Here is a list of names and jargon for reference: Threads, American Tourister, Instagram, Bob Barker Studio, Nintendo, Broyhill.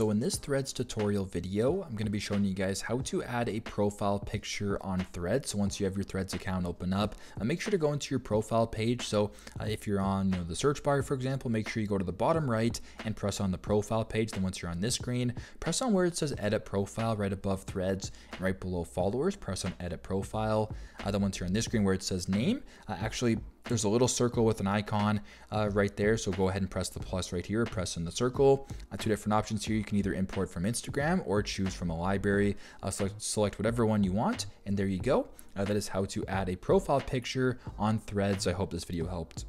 So in this Threads tutorial video, I'm going to be showing you guys how to add a profile picture on Threads. So once you have your Threads account open up, make sure to go into your profile page. So if you're on the search bar, for example, make sure you go to the bottom right and press on the profile page. Then once you're on this screen, press on where it says edit profile right above Threads and right below followers, press on edit profile. Then once you're on this screen where it says name, actually there's a little circle with an icon right there. So go ahead and press the plus right here, press in the circle. Two different options here. You can either import from Instagram or choose from a library. Select whatever one you want. And there you go. That is how to add a profile picture on Threads. I hope this video helped.